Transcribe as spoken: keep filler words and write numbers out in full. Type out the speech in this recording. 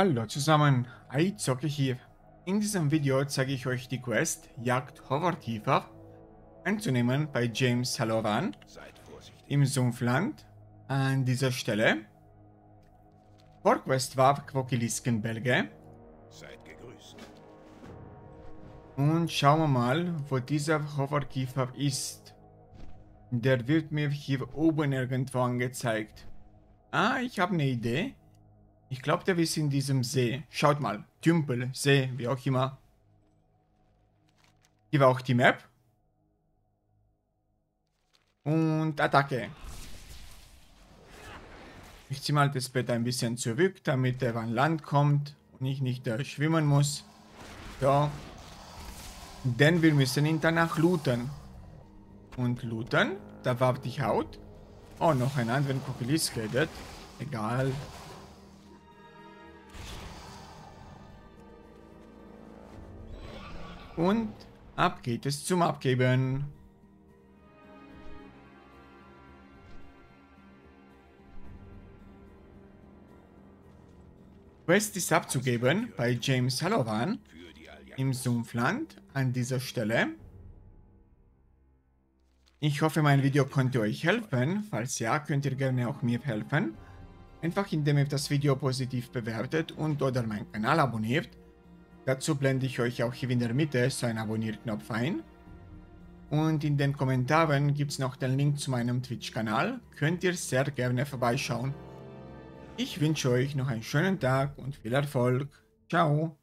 Hallo zusammen, iZocke hier. In diesem Video zeige ich euch die Quest Jagd Horrorkiefer anzunehmen bei James Hallowan im Sumpfland an dieser Stelle. Vorquest war Quokiliskenberge. Seid gegrüßt. Und schauen wir mal, wo dieser Horrorkiefer ist. Der wird mir hier oben irgendwo angezeigt. Ah, ich habe eine Idee. Ich glaube, der ist in diesem See. Schaut mal. Tümpel, See, wie auch immer. Hier war auch die Map. Und Attacke. Ich ziehe mal das Bett ein bisschen zurück, damit er an Land kommt und ich nicht äh, schwimmen muss. So. Denn wir müssen ihn danach looten. Und looten, da war die Haut. Oh, noch ein anderen Kokilis redet. Egal. Und ab geht es zum Abgeben. Quest ist abzugeben bei James Hallowan im Sumpfland an dieser Stelle. Ich hoffe, mein Video konnte euch helfen. Falls ja, könnt ihr gerne auch mir helfen. Einfach indem ihr das Video positiv bewertet und oder meinen Kanal abonniert. Dazu blende ich euch auch hier in der Mitte so einen Abonnier-Knopf ein. Und in den Kommentaren gibt es noch den Link zu meinem Twitch-Kanal. Könnt ihr sehr gerne vorbeischauen. Ich wünsche euch noch einen schönen Tag und viel Erfolg. Ciao.